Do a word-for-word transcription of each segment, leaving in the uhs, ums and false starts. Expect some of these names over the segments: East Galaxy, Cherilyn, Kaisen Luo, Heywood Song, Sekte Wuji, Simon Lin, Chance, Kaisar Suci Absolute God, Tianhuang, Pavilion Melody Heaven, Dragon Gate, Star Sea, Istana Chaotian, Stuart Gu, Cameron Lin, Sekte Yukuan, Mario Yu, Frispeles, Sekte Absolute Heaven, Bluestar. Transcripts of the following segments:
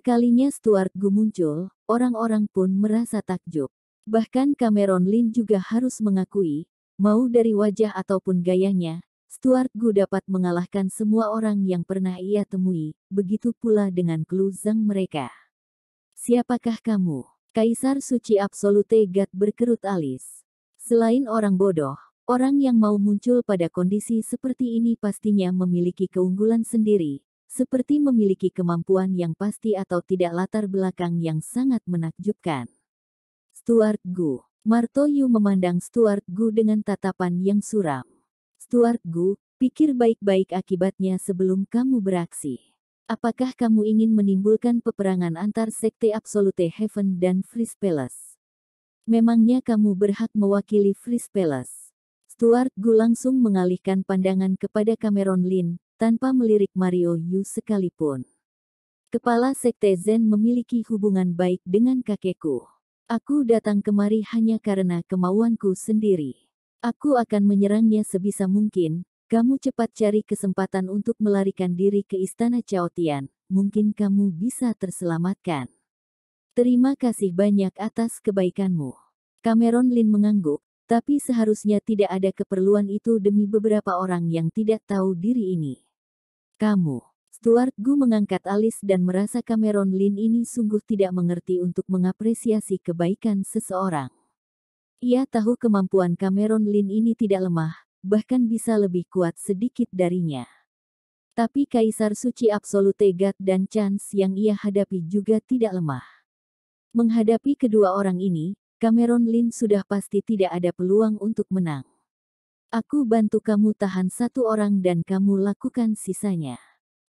Sekalinya Stuart Gu muncul, orang-orang pun merasa takjub. Bahkan Cameron Lin juga harus mengakui, mau dari wajah ataupun gayanya, Stuart Gu dapat mengalahkan semua orang yang pernah ia temui, begitu pula dengan keluzang mereka. Siapakah kamu? Kaisar Suci Absolute God berkerut alis. Selain orang bodoh, orang yang mau muncul pada kondisi seperti ini pastinya memiliki keunggulan sendiri, seperti memiliki kemampuan yang pasti atau tidak latar belakang yang sangat menakjubkan. Stuart Gu. Mario Yu memandang Stuart Gu dengan tatapan yang suram. Stuart Gu, pikir baik-baik akibatnya sebelum kamu beraksi. Apakah kamu ingin menimbulkan peperangan antar Sekte Absolute Heaven dan Frispeles? Memangnya kamu berhak mewakili Frispeles? Stuart Gu langsung mengalihkan pandangan kepada Cameron Lin, tanpa melirik Mario Yu sekalipun. Kepala Sekte Zen memiliki hubungan baik dengan kakekku. Aku datang kemari hanya karena kemauanku sendiri. Aku akan menyerangnya sebisa mungkin. Kamu cepat cari kesempatan untuk melarikan diri ke Istana Chaotian. Mungkin kamu bisa terselamatkan. Terima kasih banyak atas kebaikanmu. Cameron Lin mengangguk, tapi seharusnya tidak ada keperluan itu demi beberapa orang yang tidak tahu diri ini. Kamu. Stuart Gu mengangkat alis dan merasa Cameron Lin ini sungguh tidak mengerti untuk mengapresiasi kebaikan seseorang. Ia tahu kemampuan Cameron Lin ini tidak lemah, bahkan bisa lebih kuat sedikit darinya. Tapi Kaisar Suci Absolute God dan Chance yang ia hadapi juga tidak lemah. Menghadapi kedua orang ini, Cameron Lin sudah pasti tidak ada peluang untuk menang. Aku bantu kamu tahan satu orang dan kamu lakukan sisanya.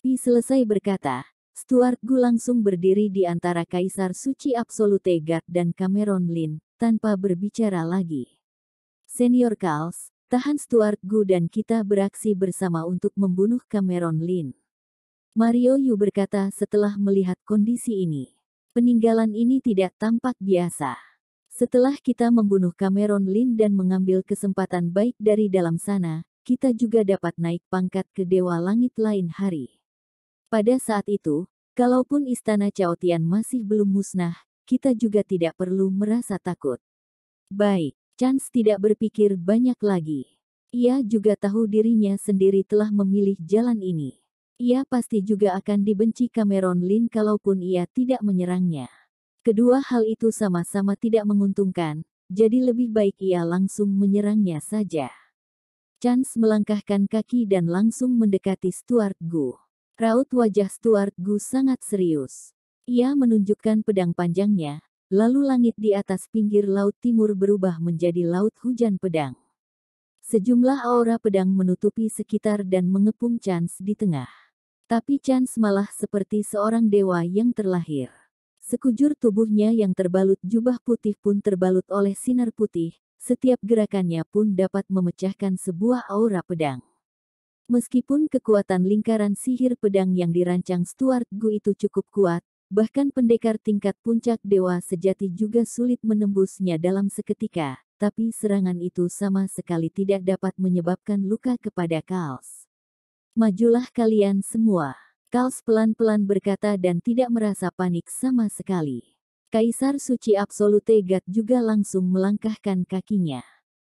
Pi selesai berkata, Stuart Gu langsung berdiri di antara Kaisar Suci Absolute God dan Cameron Lin, tanpa berbicara lagi. Senior Kals, tahan Stuart Gu dan kita beraksi bersama untuk membunuh Cameron Lin. Mario Yu berkata setelah melihat kondisi ini. Peninggalan ini tidak tampak biasa. Setelah kita membunuh Cameron Lin dan mengambil kesempatan baik dari dalam sana, kita juga dapat naik pangkat ke Dewa Langit lain hari. Pada saat itu, kalaupun Istana Chaotian masih belum musnah, kita juga tidak perlu merasa takut. Baik, Chance tidak berpikir banyak lagi. Ia juga tahu dirinya sendiri telah memilih jalan ini. Ia pasti juga akan dibenci Cameron Lin kalaupun ia tidak menyerangnya. Kedua hal itu sama-sama tidak menguntungkan, jadi lebih baik ia langsung menyerangnya saja. Chance melangkahkan kaki dan langsung mendekati Stuart Gu. Raut wajah Stuart Gu sangat serius. Ia menunjukkan pedang panjangnya, lalu langit di atas pinggir laut timur berubah menjadi laut hujan pedang. Sejumlah aura pedang menutupi sekitar dan mengepung Chance di tengah. Tapi Chance malah seperti seorang dewa yang terlahir. Sekujur tubuhnya yang terbalut jubah putih pun terbalut oleh sinar putih, setiap gerakannya pun dapat memecahkan sebuah aura pedang. Meskipun kekuatan lingkaran sihir pedang yang dirancang Stuart Gu itu cukup kuat, bahkan pendekar tingkat puncak dewa sejati juga sulit menembusnya dalam seketika, tapi serangan itu sama sekali tidak dapat menyebabkan luka kepada Kals. Majulah kalian semua. Kals pelan-pelan berkata dan tidak merasa panik sama sekali. Kaisar Suci Absolute God juga langsung melangkahkan kakinya.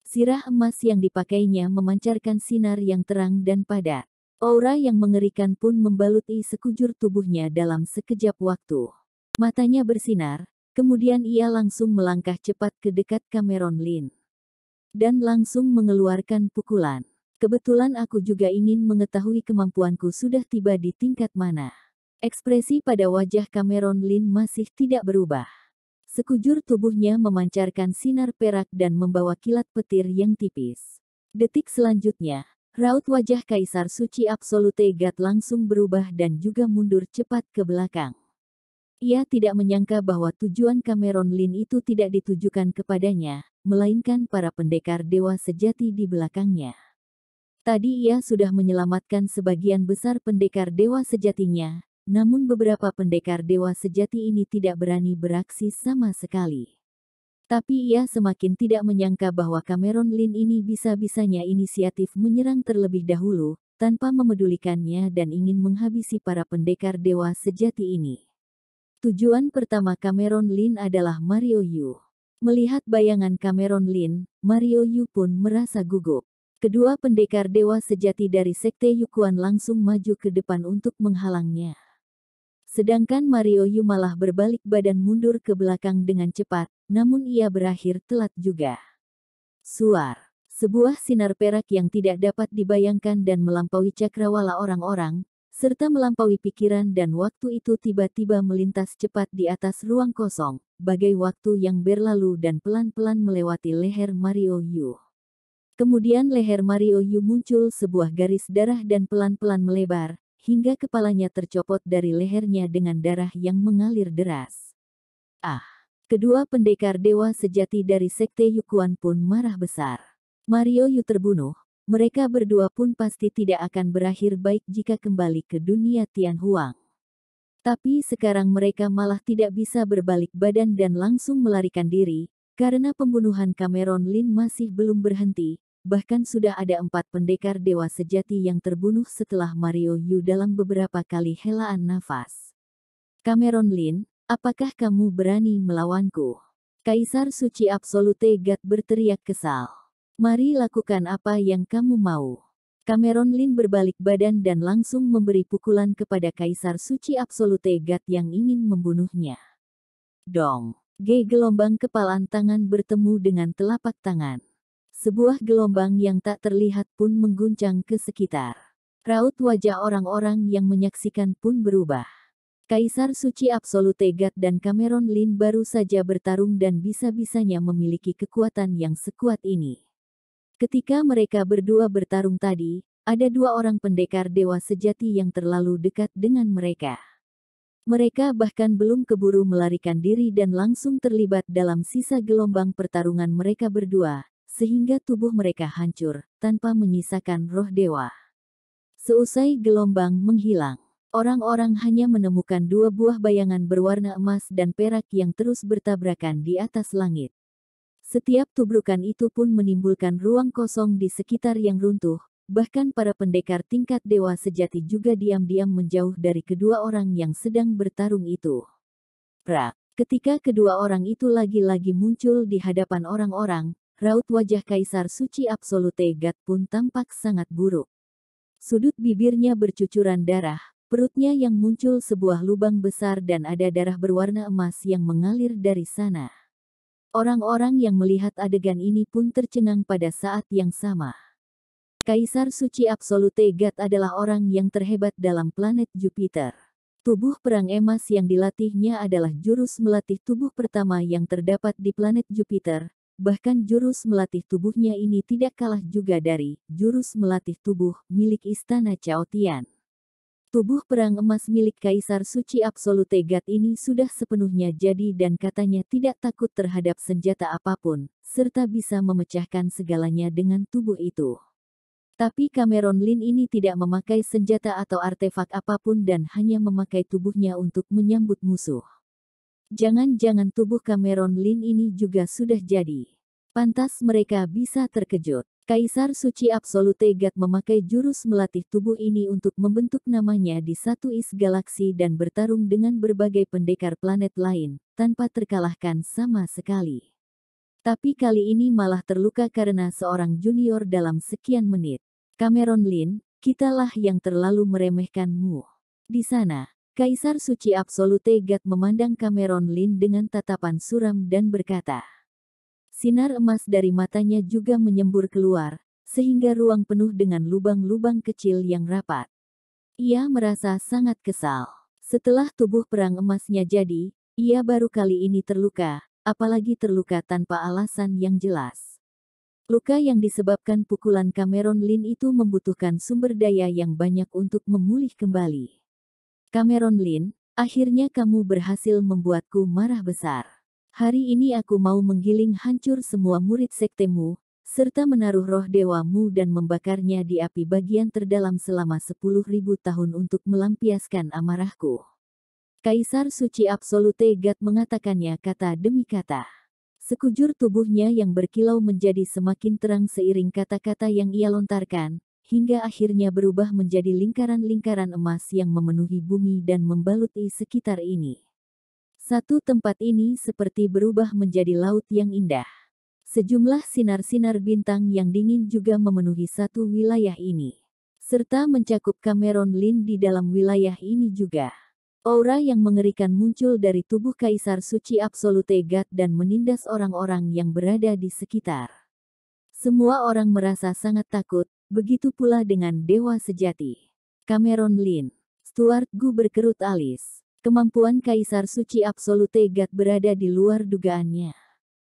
Sirah emas yang dipakainya memancarkan sinar yang terang dan padat. Aura yang mengerikan pun membaluti sekujur tubuhnya dalam sekejap waktu. Matanya bersinar, kemudian ia langsung melangkah cepat ke dekat Cameron Lin. Dan langsung mengeluarkan pukulan. Kebetulan aku juga ingin mengetahui kemampuanku sudah tiba di tingkat mana. Ekspresi pada wajah Cameron Lin masih tidak berubah. Sekujur tubuhnya memancarkan sinar perak dan membawa kilat petir yang tipis. Detik selanjutnya, raut wajah Kaisar Suci Absolute God langsung berubah dan juga mundur cepat ke belakang. Ia tidak menyangka bahwa tujuan Cameron Lin itu tidak ditujukan kepadanya, melainkan para pendekar dewa sejati di belakangnya. Tadi ia sudah menyelamatkan sebagian besar pendekar dewa sejatinya. Namun beberapa pendekar dewa sejati ini tidak berani beraksi sama sekali. Tapi ia semakin tidak menyangka bahwa Cameron Lin ini bisa-bisanya inisiatif menyerang terlebih dahulu, tanpa memedulikannya dan ingin menghabisi para pendekar dewa sejati ini. Tujuan pertama Cameron Lin adalah Mario Yu. Melihat bayangan Cameron Lin, Mario Yu pun merasa gugup. Kedua pendekar dewa sejati dari Sekte Yukuan langsung maju ke depan untuk menghalangnya. Sedangkan Mario Yu malah berbalik badan mundur ke belakang dengan cepat, namun ia berakhir telat juga. Suar. Sebuah sinar perak yang tidak dapat dibayangkan dan melampaui cakrawala orang-orang, serta melampaui pikiran dan waktu itu tiba-tiba melintas cepat di atas ruang kosong, bagai waktu yang berlalu dan pelan-pelan melewati leher Mario Yu. Kemudian leher Mario Yu muncul sebuah garis darah dan pelan-pelan melebar, hingga kepalanya tercopot dari lehernya dengan darah yang mengalir deras. Ah! Kedua pendekar dewa sejati dari Sekte Yukuan pun marah besar. Mario Yu terbunuh. Mereka berdua pun pasti tidak akan berakhir baik jika kembali ke dunia Tianhuang. Tapi sekarang mereka malah tidak bisa berbalik badan dan langsung melarikan diri, karena pembunuhan Cameron Lin masih belum berhenti, bahkan sudah ada empat pendekar dewa sejati yang terbunuh setelah Mario Yu dalam beberapa kali helaan nafas. Cameron Lin, apakah kamu berani melawanku? Kaisar Suci Absolute God berteriak kesal. Mari lakukan apa yang kamu mau. Cameron Lin berbalik badan dan langsung memberi pukulan kepada Kaisar Suci Absolute God yang ingin membunuhnya. Dong! G gelombang kepalan tangan bertemu dengan telapak tangan. Sebuah gelombang yang tak terlihat pun mengguncang ke sekitar. Raut wajah orang-orang yang menyaksikan pun berubah. Kaisar Suci Absolute God dan Cameron Lin baru saja bertarung dan bisa-bisanya memiliki kekuatan yang sekuat ini. Ketika mereka berdua bertarung tadi, ada dua orang pendekar dewa sejati yang terlalu dekat dengan mereka. Mereka bahkan belum keburu melarikan diri dan langsung terlibat dalam sisa gelombang pertarungan mereka berdua, sehingga tubuh mereka hancur, tanpa menyisakan roh dewa. Seusai gelombang menghilang, orang-orang hanya menemukan dua buah bayangan berwarna emas dan perak yang terus bertabrakan di atas langit. Setiap tubrukan itu pun menimbulkan ruang kosong di sekitar yang runtuh, bahkan para pendekar tingkat dewa sejati juga diam-diam menjauh dari kedua orang yang sedang bertarung itu. Prak, ketika kedua orang itu lagi-lagi muncul di hadapan orang-orang, raut wajah Kaisar Suci Absolute God pun tampak sangat buruk. Sudut bibirnya bercucuran darah, perutnya yang muncul sebuah lubang besar dan ada darah berwarna emas yang mengalir dari sana. Orang-orang yang melihat adegan ini pun tercengang pada saat yang sama. Kaisar Suci Absolute God adalah orang yang terhebat dalam planet Jupiter. Tubuh perang emas yang dilatihnya adalah jurus melatih tubuh pertama yang terdapat di planet Jupiter. Bahkan jurus melatih tubuhnya ini tidak kalah juga dari jurus melatih tubuh milik Istana Chaotian. Tubuh perang emas milik Kaisar Suci Absolute God ini sudah sepenuhnya jadi dan katanya tidak takut terhadap senjata apapun, serta bisa memecahkan segalanya dengan tubuh itu. Tapi Cameron Lin ini tidak memakai senjata atau artefak apapun dan hanya memakai tubuhnya untuk menyambut musuh. Jangan-jangan tubuh Cameron Lin ini juga sudah jadi. Pantas mereka bisa terkejut. Kaisar Suci Absolute God memakai jurus melatih tubuh ini untuk membentuk namanya di satu East Galaxy dan bertarung dengan berbagai pendekar planet lain, tanpa terkalahkan sama sekali. Tapi kali ini malah terluka karena seorang junior dalam sekian menit. Cameron Lin, kitalah yang terlalu meremehkanmu. Di sana, Kaisar Suci Absolute God memandang Cameron Lin dengan tatapan suram dan berkata, sinar emas dari matanya juga menyembur keluar, sehingga ruang penuh dengan lubang-lubang kecil yang rapat. Ia merasa sangat kesal. Setelah tubuh perang emasnya jadi, ia baru kali ini terluka, apalagi terluka tanpa alasan yang jelas. Luka yang disebabkan pukulan Cameron Lin itu membutuhkan sumber daya yang banyak untuk memulih kembali. Cameron Lin, akhirnya kamu berhasil membuatku marah besar. Hari ini aku mau menggiling hancur semua murid sektemu, serta menaruh roh dewamu dan membakarnya di api bagian terdalam selama sepuluh ribu tahun untuk melampiaskan amarahku. Kaisar Suci Absolute God mengatakannya kata demi kata. Sekujur tubuhnya yang berkilau menjadi semakin terang seiring kata-kata yang ia lontarkan, hingga akhirnya berubah menjadi lingkaran-lingkaran emas yang memenuhi bumi dan membaluti sekitar ini. Satu tempat ini seperti berubah menjadi laut yang indah. Sejumlah sinar-sinar bintang yang dingin juga memenuhi satu wilayah ini. Serta mencakup Cameron Lin di dalam wilayah ini juga. Aura yang mengerikan muncul dari tubuh Kaisar Suci Absolute God dan menindas orang-orang yang berada di sekitar. Semua orang merasa sangat takut, begitu pula dengan Dewa Sejati. Cameron Lin, Stuart Gu berkerut alis. Kemampuan Kaisar Suci Absolute God berada di luar dugaannya.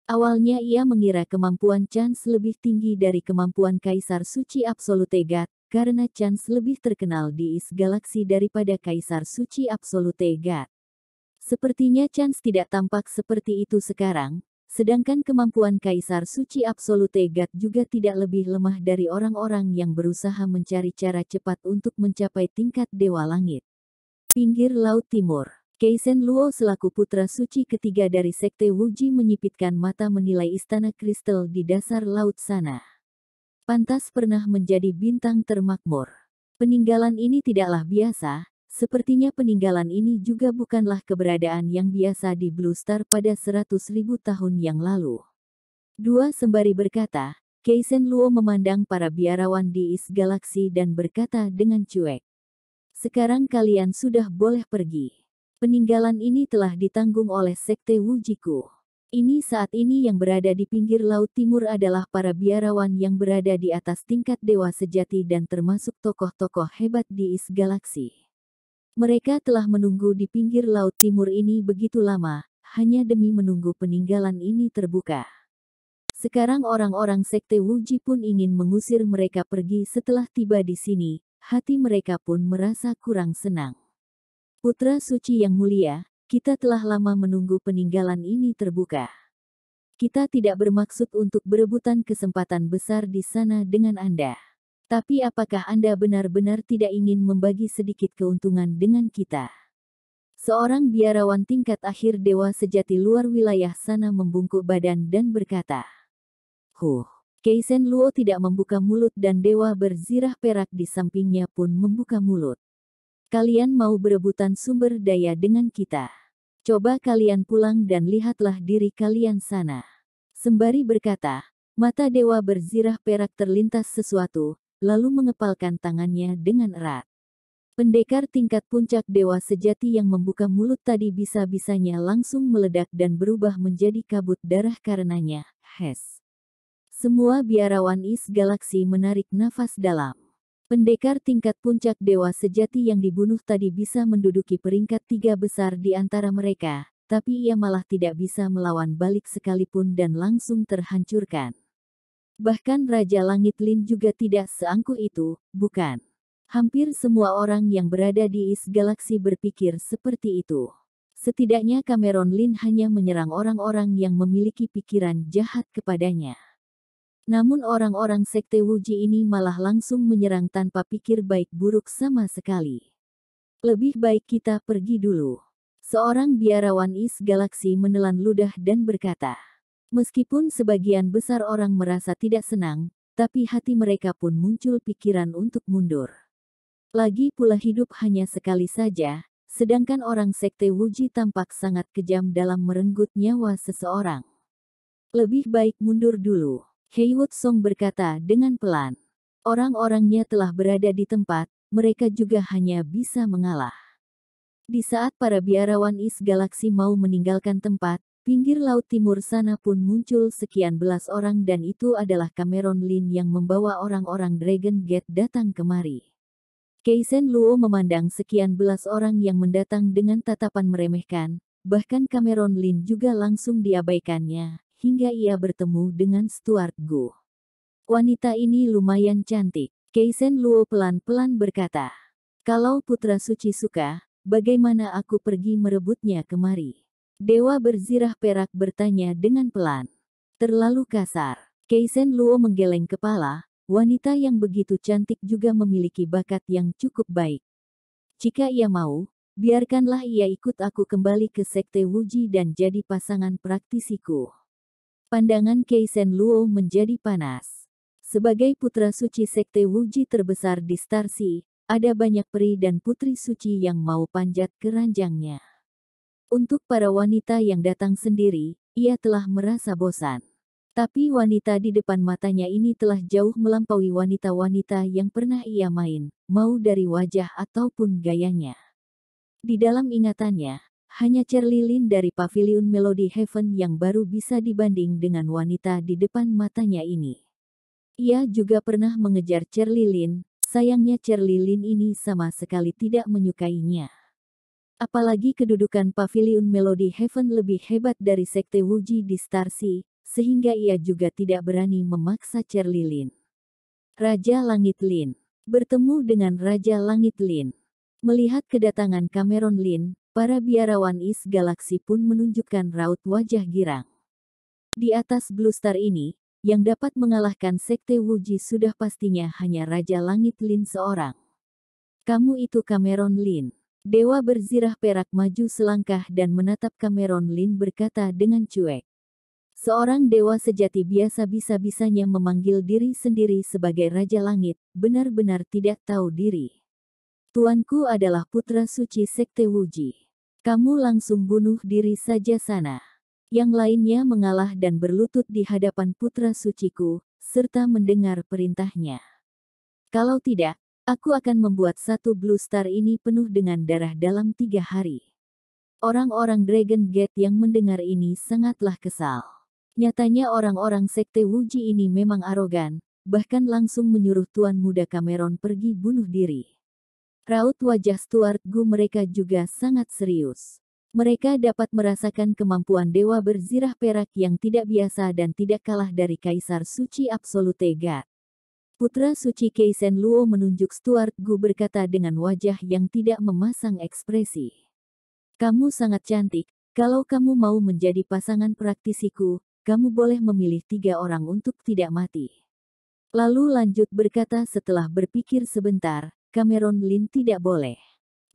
Awalnya ia mengira kemampuan Chance lebih tinggi dari kemampuan Kaisar Suci Absolute God, karena Chance lebih terkenal di East Galaxy daripada Kaisar Suci Absolute God. Sepertinya Chance tidak tampak seperti itu sekarang, sedangkan kemampuan Kaisar Suci Absolute God juga tidak lebih lemah dari orang-orang yang berusaha mencari cara cepat untuk mencapai tingkat Dewa Langit. Pinggir Laut Timur, Kaisen Luo selaku putra suci ketiga dari Sekte Wuji menyipitkan mata menilai istana kristal di dasar laut sana. Pantas pernah menjadi bintang termakmur. Peninggalan ini tidaklah biasa, sepertinya peninggalan ini juga bukanlah keberadaan yang biasa di Bluestar pada seratus ribu tahun yang lalu. Dua sembari berkata, Kaisen Luo memandang para biarawan di East Galaxy dan berkata dengan cuek. Sekarang kalian sudah boleh pergi. Peninggalan ini telah ditanggung oleh Sekte Wujiku. Ini saat ini yang berada di pinggir Laut Timur adalah para biarawan yang berada di atas tingkat Dewa Sejati dan termasuk tokoh-tokoh hebat di East Galaxy. Mereka telah menunggu di pinggir Laut Timur ini begitu lama, hanya demi menunggu peninggalan ini terbuka. Sekarang orang-orang Sekte Wuji pun ingin mengusir mereka pergi setelah tiba di sini, hati mereka pun merasa kurang senang. Putra Suci yang mulia, kita telah lama menunggu peninggalan ini terbuka. Kita tidak bermaksud untuk berebutan kesempatan besar di sana dengan Anda. Tapi apakah Anda benar-benar tidak ingin membagi sedikit keuntungan dengan kita? Seorang biarawan tingkat akhir Dewa Sejati luar wilayah sana membungkuk badan dan berkata, Huh, Kaisen Luo tidak membuka mulut dan Dewa berzirah perak di sampingnya pun membuka mulut. Kalian mau berebutan sumber daya dengan kita. Coba kalian pulang dan lihatlah diri kalian sana. Sembari berkata, mata Dewa berzirah perak terlintas sesuatu, lalu mengepalkan tangannya dengan erat. Pendekar tingkat puncak Dewa Sejati yang membuka mulut tadi bisa-bisanya langsung meledak dan berubah menjadi kabut darah karenanya, Hes. Semua biarawan East Galaxy menarik nafas dalam. Pendekar tingkat puncak Dewa Sejati yang dibunuh tadi bisa menduduki peringkat tiga besar di antara mereka, tapi ia malah tidak bisa melawan balik sekalipun dan langsung terhancurkan. Bahkan Raja Langit Lin juga tidak seangkuh itu, bukan? Hampir semua orang yang berada di East Galaxy berpikir seperti itu. Setidaknya Cameron Lin hanya menyerang orang-orang yang memiliki pikiran jahat kepadanya. Namun orang-orang Sekte Wuji ini malah langsung menyerang tanpa pikir baik buruk sama sekali. Lebih baik kita pergi dulu. Seorang biarawan East Galaxy menelan ludah dan berkata, meskipun sebagian besar orang merasa tidak senang, tapi hati mereka pun muncul pikiran untuk mundur. Lagi pula hidup hanya sekali saja, sedangkan orang Sekte Wuji tampak sangat kejam dalam merenggut nyawa seseorang. Lebih baik mundur dulu. Heywood Song berkata dengan pelan. Orang-orangnya telah berada di tempat, mereka juga hanya bisa mengalah. Di saat para biarawan East Galaxy mau meninggalkan tempat, pinggir Laut Timur sana pun muncul sekian belas orang dan itu adalah Cameron Lin yang membawa orang-orang Dragon Gate datang kemari. Kaisen Luo memandang sekian belas orang yang mendatang dengan tatapan meremehkan, bahkan Cameron Lin juga langsung diabaikannya. Hingga ia bertemu dengan Stuart Gu. Wanita ini lumayan cantik, Kaisen Luo pelan-pelan berkata. Kalau Putra Suci suka, bagaimana aku pergi merebutnya kemari? Dewa berzirah perak bertanya dengan pelan. Terlalu kasar, Kaisen Luo menggeleng kepala, wanita yang begitu cantik juga memiliki bakat yang cukup baik. Jika ia mau, biarkanlah ia ikut aku kembali ke Sekte Wuji dan jadi pasangan praktisiku. Pandangan Kaisen Luo menjadi panas. Sebagai putra suci Sekte Wuji terbesar di Star Sea, ada banyak peri dan putri suci yang mau panjat ke ranjangnya. Untuk para wanita yang datang sendiri, ia telah merasa bosan. Tapi wanita di depan matanya ini telah jauh melampaui wanita-wanita yang pernah ia main, mau dari wajah ataupun gayanya. Di dalam ingatannya, hanya Cherilyn dari Pavilion Melody Heaven yang baru bisa dibanding dengan wanita di depan matanya ini. Ia juga pernah mengejar Cherilyn, sayangnya Cherilyn ini sama sekali tidak menyukainya. Apalagi kedudukan Pavilion Melody Heaven lebih hebat dari Sekte Wuji di Star Sea, sehingga ia juga tidak berani memaksa Cherilyn. Raja Langit Lin bertemu dengan Raja Langit Lin. Melihat kedatangan Cameron Lin, para biarawan East Galaxy pun menunjukkan raut wajah girang. Di atas Bluestar ini, yang dapat mengalahkan Sekte Wuji sudah pastinya hanya Raja Langit Lin seorang. Kamu itu Cameron Lin. Dewa berzirah perak maju selangkah dan menatap Cameron Lin berkata dengan cuek. Seorang dewa sejati biasa bisa-bisanya memanggil diri sendiri sebagai Raja Langit, benar-benar tidak tahu diri. Tuanku adalah putra suci Sekte Wuji. Kamu langsung bunuh diri saja sana. Yang lainnya mengalah dan berlutut di hadapan putra suciku, serta mendengar perintahnya. Kalau tidak, aku akan membuat satu Bluestar ini penuh dengan darah dalam tiga hari. Orang-orang Dragon Gate yang mendengar ini sangatlah kesal. Nyatanya orang-orang Sekte Wuji ini memang arogan, bahkan langsung menyuruh tuan muda Cameron pergi bunuh diri. Raut wajah Stuart Gu mereka juga sangat serius. Mereka dapat merasakan kemampuan dewa berzirah perak yang tidak biasa dan tidak kalah dari Kaisar Suci Absolute God. Putra Suci Kaisen Luo menunjuk Stuart Gu berkata dengan wajah yang tidak memasang ekspresi. Kamu sangat cantik, kalau kamu mau menjadi pasangan praktisiku. Kamu boleh memilih tiga orang untuk tidak mati. Lalu lanjut berkata setelah berpikir sebentar, Cameron Lin tidak boleh.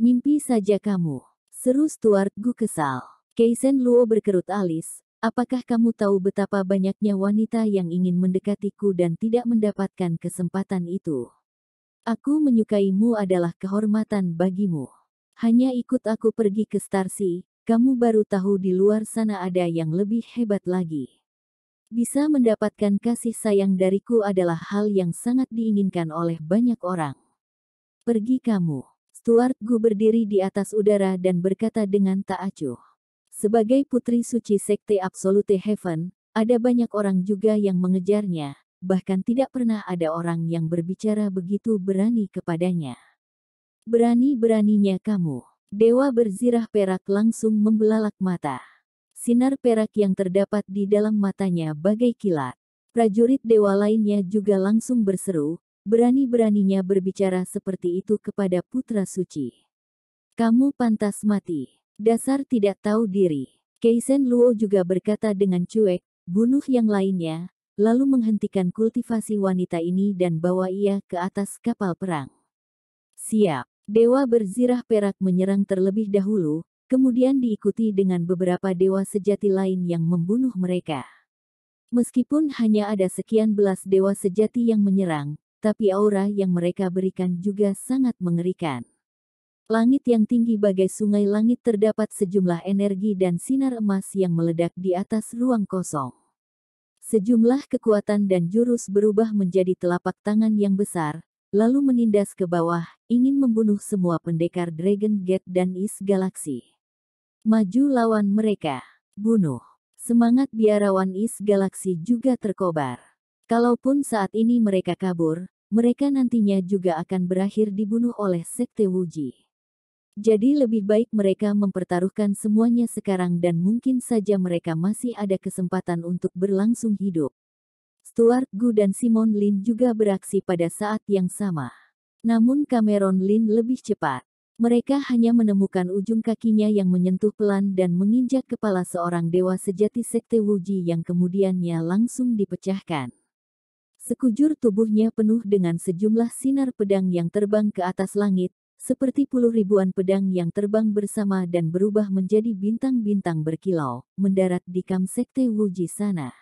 Mimpi saja kamu. Seru Stuart Gu kesal. Kaisen Luo berkerut alis, apakah kamu tahu betapa banyaknya wanita yang ingin mendekatiku dan tidak mendapatkan kesempatan itu? Aku menyukaimu adalah kehormatan bagimu. Hanya ikut aku pergi ke Star Sea, kamu baru tahu di luar sana ada yang lebih hebat lagi. Bisa mendapatkan kasih sayang dariku adalah hal yang sangat diinginkan oleh banyak orang. Pergi kamu. Stuart Gu berdiri di atas udara dan berkata dengan tak acuh. Sebagai putri suci Sekte Absolute Heaven, ada banyak orang juga yang mengejarnya, bahkan tidak pernah ada orang yang berbicara begitu berani kepadanya. Berani-beraninya kamu. Dewa berzirah perak langsung membelalak mata. Sinar perak yang terdapat di dalam matanya bagai kilat. Prajurit dewa lainnya juga langsung berseru, berani-beraninya berbicara seperti itu kepada putra suci. Kamu pantas mati. Dasar tidak tahu diri. Kaisen Luo juga berkata dengan cuek, bunuh yang lainnya, lalu menghentikan kultivasi wanita ini dan bawa ia ke atas kapal perang. Siap. Dewa berzirah perak menyerang terlebih dahulu, kemudian diikuti dengan beberapa dewa sejati lain yang membunuh mereka. Meskipun hanya ada sekian belas dewa sejati yang menyerang, tapi aura yang mereka berikan juga sangat mengerikan. Langit yang tinggi bagai sungai langit terdapat sejumlah energi dan sinar emas yang meledak di atas ruang kosong. Sejumlah kekuatan dan jurus berubah menjadi telapak tangan yang besar, lalu menindas ke bawah, ingin membunuh semua pendekar Dragon Gate dan East Galaxy. Maju lawan mereka. Bunuh. Semangat biarawan East Galaxy juga terkobar. Kalaupun saat ini mereka kabur, mereka nantinya juga akan berakhir dibunuh oleh Sekte Wuji. Jadi lebih baik mereka mempertaruhkan semuanya sekarang dan mungkin saja mereka masih ada kesempatan untuk berlangsung hidup. Stuart Gu dan Simon Lin juga beraksi pada saat yang sama. Namun Cameron Lin lebih cepat. Mereka hanya menemukan ujung kakinya yang menyentuh pelan dan menginjak kepala seorang dewa sejati Sekte Wuji yang kemudiannya langsung dipecahkan. Sekujur tubuhnya penuh dengan sejumlah sinar pedang yang terbang ke atas langit, seperti puluh ribuan pedang yang terbang bersama dan berubah menjadi bintang-bintang berkilau, mendarat di kamp Sekte Wuji sana.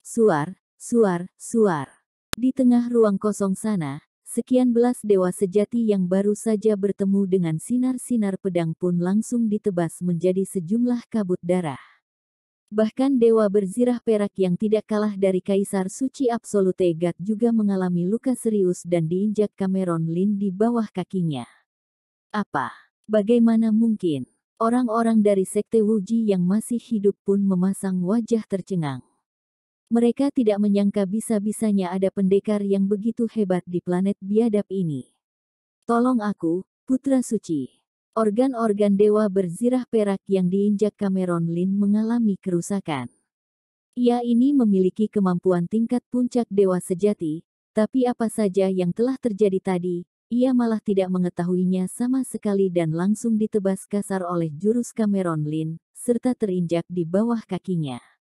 Suar, suar, suar. Di tengah ruang kosong sana, Sekian belas dewa sejati yang baru saja bertemu dengan sinar-sinar pedang pun langsung ditebas menjadi sejumlah kabut darah. Bahkan dewa berzirah perak yang tidak kalah dari Kaisar Suci Absolute God juga mengalami luka serius dan diinjak Cameron Lin di bawah kakinya. Apa? Bagaimana mungkin? Orang-orang dari Sekte Wuji yang masih hidup pun memasang wajah tercengang. Mereka tidak menyangka bisa-bisanya ada pendekar yang begitu hebat di planet biadab ini. Tolong aku, Putra Suci. Organ-organ dewa berzirah perak yang diinjak Cameron Lin mengalami kerusakan. Ia ini memiliki kemampuan tingkat puncak dewa sejati, tapi apa saja yang telah terjadi tadi, ia malah tidak mengetahuinya sama sekali dan langsung ditebas kasar oleh jurus Cameron Lin, serta terinjak di bawah kakinya.